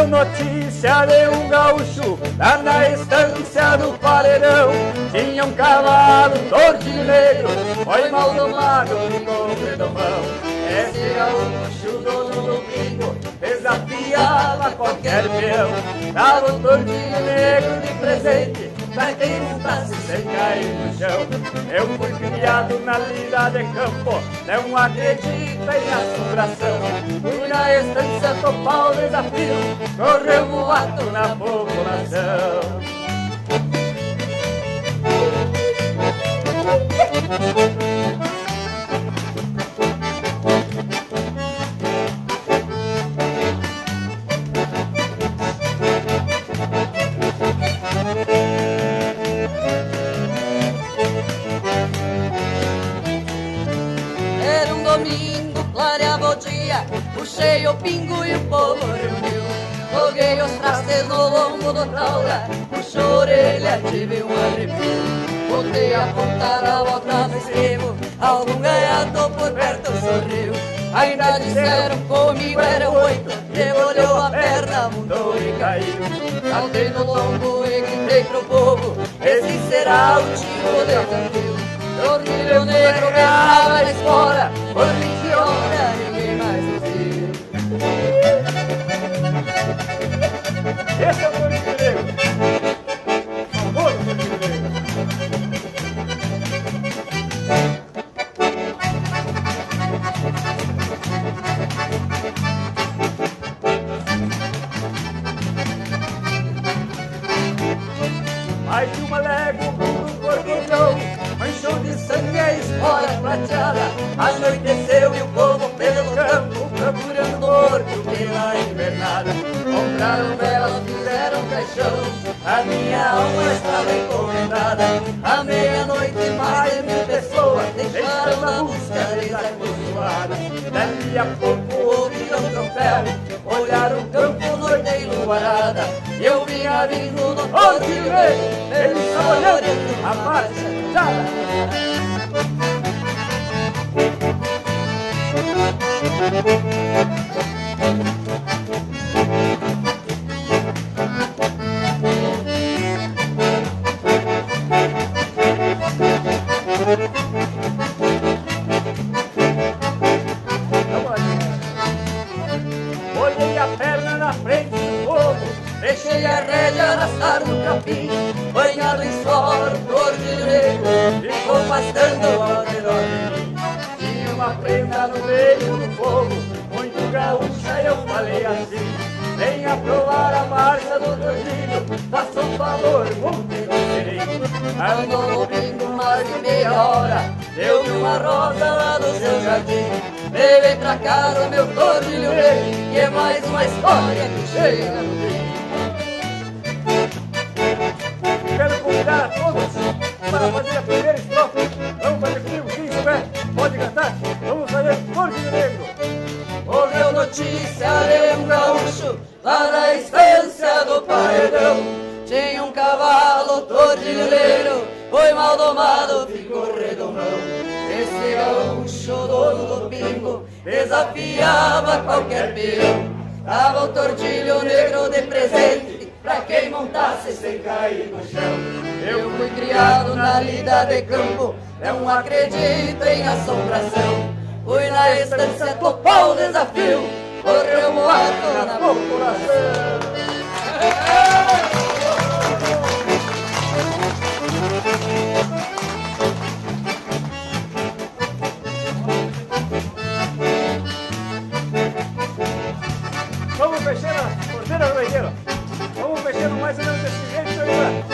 deu notícia de um gaúcho lá na estância do Pareirão. Tinha um cavalo tordilheiro, foi mal domado, ficou redomão. Esse gaúcho, dono do pingo, desafiava qualquer peão. Dava um tordilheiro de presente pra quem montasse sem cair no chão. Eu fui criado na lida de campo, não acredito em assombração. Fui na estância topar o desafio, correu o ato na população. Domingo clareava o dia, puxei o pingo e o povo reuniu. Joguei os trastes no lombo do taura, puxou a orelha, tive um arrepio. Voltei a apontar a bota do estribo, algum ganhador por perto sorriu. Ainda disseram comigo eram 8, rebolhou a perna, mudou e caiu. Saltei no lombo e gritei pro povo, esse será o tipo de desafio. Tordilho negro ganhava a espora, por 20 horas ninguém mais nos viu. Esse é o Tordilho negro. Vamos, Tordilho negro. Mais de uma légua, o mundo corcundão manchou de sangue a espora prateada. Anoiteceu e o povo pelo campo procurando ouro pela invernada. Compraram velas, fizeram caixão, a minha alma estava encomendada. À meia-noite mais de 1000 pessoas deixaram a busca desacostumadas. Daqui a pouco ouviram o troféu, olharam o campo, noite enluarada. Eu vinha vindo no Tordilho Negro, ele estava olhando a marcha. Olhei a perna na frente do povo, deixei a rédea arrastar no capim, banhado em suor, Tordilho Negro ficou pastando ao redor de mim. Tinha uma prenda no meio do fogo, muito gaúcha, eu falei assim: venha provar a marcha do Tordilho, faça um valor, monte no serinho. Andou no bingo mais de meia hora, deu-me uma rosa lá do seu jardim. Levei pra casa meu Tordilho Negro, que é mais uma história que chega no fim. Quero convidar a todos para fazer a primeira estrofe. Vamos fazer comigo, quem souber pode cantar. Vamos fazer Tordilho Negro. Correu notícia de um gaúcho lá na estância do Pareirão. Tinha um cavalo tordilheiro, foi mal domado, ficou redomão. Esse gaúcho, dono do pingo, desafiava qualquer peão. Dava o Tordilho Negro de presente pra quem montasse sem cair no chão. Eu fui criado na lida de campo, não acredito em assombração. Fui na estância topar o desafio, correu o ato na população. Vamos fechando mais ou menos desse jeito, senhor.